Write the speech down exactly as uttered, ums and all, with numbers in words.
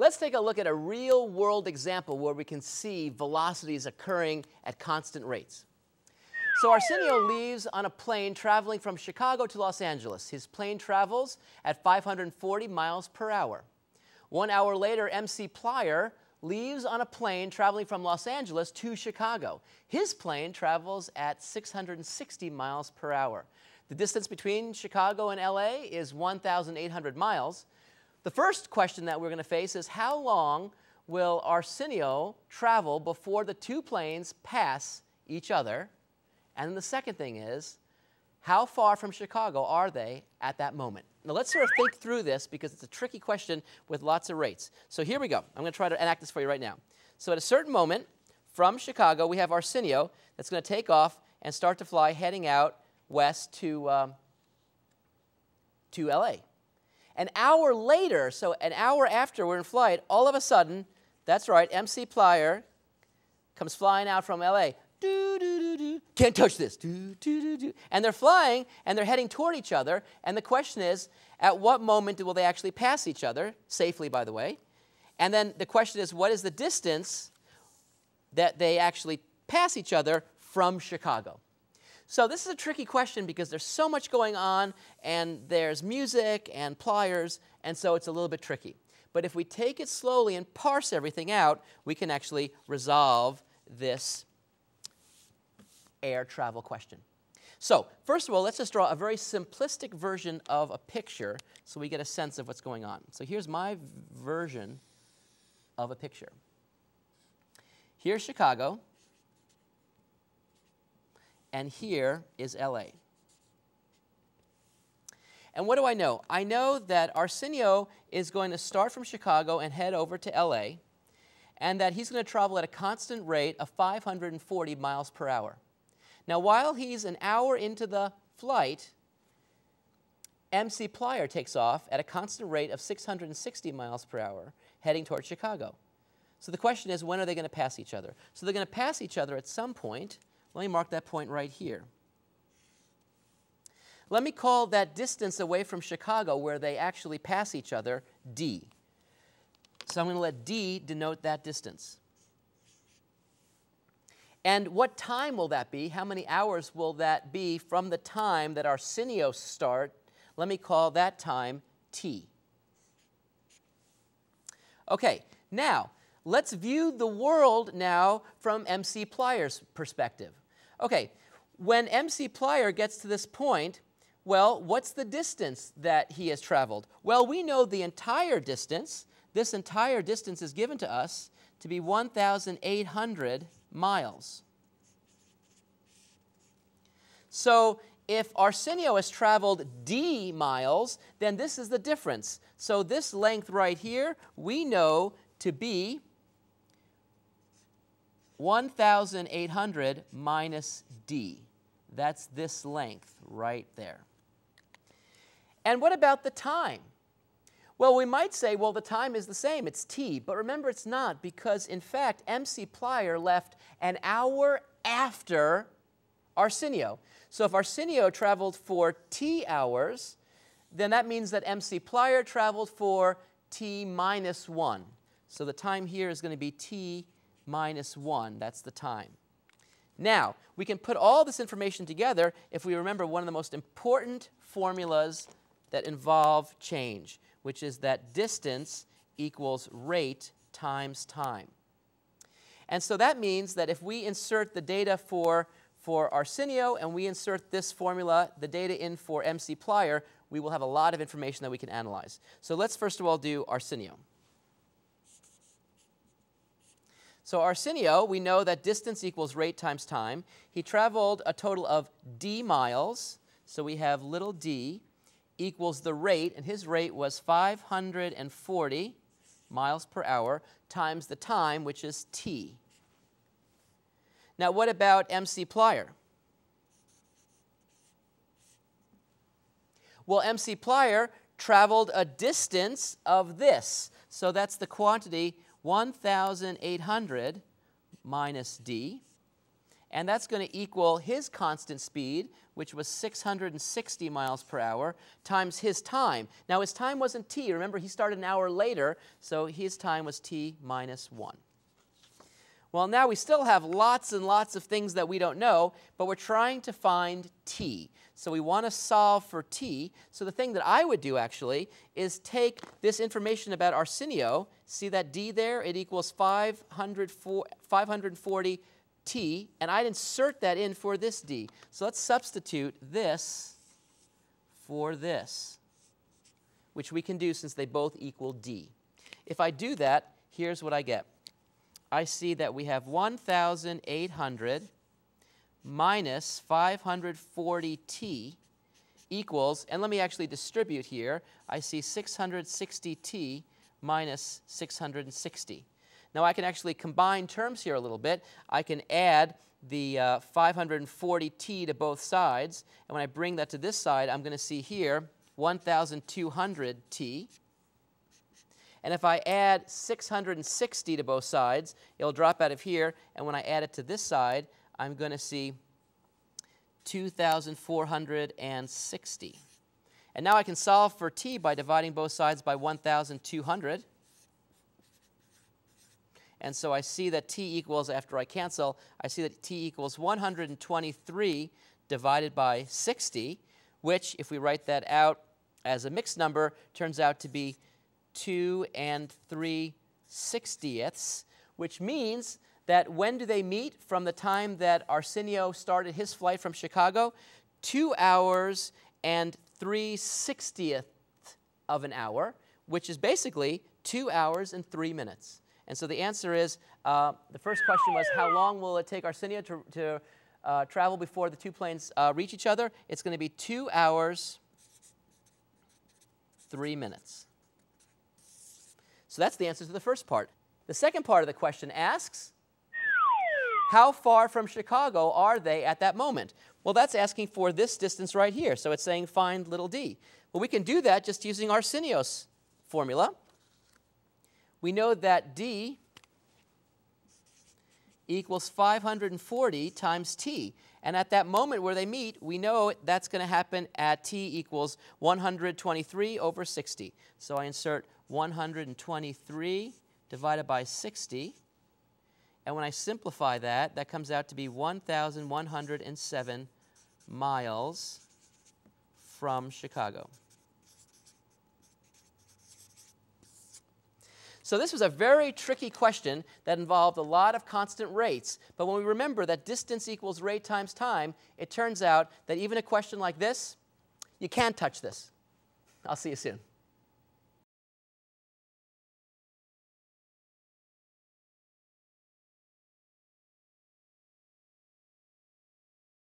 Let's take a look at a real-world example where we can see velocities occurring at constant rates. So Arsenio leaves on a plane traveling from Chicago to Los Angeles. His plane travels at five hundred forty miles per hour. One hour later, M C Plyer leaves on a plane traveling from Los Angeles to Chicago. His plane travels at six hundred sixty miles per hour. The distance between Chicago and L A is one thousand eight hundred miles. The first question that we're going to face is how long will Arsenio travel before the two planes pass each other? And the second thing is, how far from Chicago are they at that moment? Now, let's sort of think through this because it's a tricky question with lots of rates. So here we go. I'm going to try to enact this for you right now. So at a certain moment from Chicago, we have Arsenio that's going to take off and start to fly heading out west to, um, to L A An hour later, so an hour after we're in flight, all of a sudden, that's right, M C Plyer comes flying out from L A Do, do, do, do. Can't touch this. Do, do, do, do. And they're flying, and they're heading toward each other. And the question is, at what moment will they actually pass each other, safely, by the way? And then the question is, what is the distance that they actually pass each other from Chicago? So this is a tricky question because there's so much going on, and there's music and pliers, and so it's a little bit tricky. But if we take it slowly and parse everything out, we can actually resolve this air travel question. So first of all, let's just draw a very simplistic version of a picture so we get a sense of what's going on. So here's my version of a picture. Here's Chicago, and here is L A. And what do I know? I know that Arsenio is going to start from Chicago and head over to L A, and that he's going to travel at a constant rate of five hundred forty miles per hour. Now, while he's an hour into the flight, M C Plyer takes off at a constant rate of six hundred sixty miles per hour, heading toward Chicago. So the question is, when are they going to pass each other? So they're going to pass each other at some point. Let me mark that point right here. Let me call that distance away from Chicago where they actually pass each other D. So I'm going to let D denote that distance. And what time will that be? How many hours will that be from the time that Arsenio start? Let me call that time T. Okay, now let's view the world now from M C Plyer's perspective. Okay, when M C Plyer gets to this point, well, what's the distance that he has traveled? Well, we know the entire distance. This entire distance is given to us to be one thousand eight hundred miles. So if Arsenio has traveled D miles, then this is the difference. So this length right here, we know to be one thousand eight hundred minus D. That's this length right there. And what about the time? Well, we might say, well, the time is the same, it's T. But remember, it's not, because in fact, M C Plyer left an hour after Arsenio. So if Arsenio traveled for T hours, then that means that M C Plyer traveled for T minus one. So the time here is going to be T minus one. That's the time. Now, we can put all this information together if we remember one of the most important formulas that involve change, which is that distance equals rate times time. And so that means that if we insert the data for, for Arsenio and we insert this formula, the data in for M C Plyer, we will have a lot of information that we can analyze. So let's first of all do Arsenio. So Arsenio, we know that distance equals rate times time. He traveled a total of D miles, so we have little d equals the rate, and his rate was five hundred forty miles per hour times the time, which is T. Now, what about M C Plyer? Well, M C Plyer traveled a distance of this. So that's the quantity one thousand eight hundred minus D. and that's going to equal his constant speed, which was six hundred sixty miles per hour, times his time. Now, his time wasn't t. Remember, he started an hour later, so his time was t minus one. Well, now we still have lots and lots of things that we don't know, but we're trying to find t. So we want to solve for t. So the thing that I would do, actually, is take this information about Arsenio. See that d there? It equals five hundred forty t, and I'd insert that in for this d. So let's substitute this for this, which we can do since they both equal d. If I do that, here's what I get. I see that we have one thousand eight hundred minus five hundred forty t equals, and let me actually distribute here, I see six hundred sixty t minus six hundred sixty. Now, I can actually combine terms here a little bit. I can add the uh, five hundred forty t to both sides, and when I bring that to this side, I'm going to see here one thousand two hundred t. And if I add six hundred sixty to both sides, it'll drop out of here. And when I add it to this side, I'm going to see two thousand four hundred sixty. And now I can solve for t by dividing both sides by one thousand two hundred. And so I see that t equals, after I cancel, I see that t equals one hundred twenty-three divided by sixty, which, if we write that out as a mixed number, turns out to be two and three sixtieths, which means that when do they meet from the time that Arsenio started his flight from Chicago? Two hours and three sixtieth of an hour, which is basically two hours and three minutes. And so the answer is, uh, the first question was, how long will it take Arsenio to, to uh, travel before the two planes uh, reach each other? It's going to be two hours, three minutes. So that's the answer to the first part. The second part of the question asks, how far from Chicago are they at that moment? Well, that's asking for this distance right here. So it's saying find little d. Well, we can do that just using Arsenio's formula. We know that d equals five hundred forty times t. And at that moment where they meet, we know that's going to happen at t equals one hundred twenty-three over sixty. So I insert one hundred twenty-three divided by sixty. And when I simplify that, that comes out to be one thousand one hundred seven miles from Chicago. So this was a very tricky question that involved a lot of constant rates. But when we remember that distance equals rate times time, it turns out that even a question like this, you can't touch this. I'll see you soon.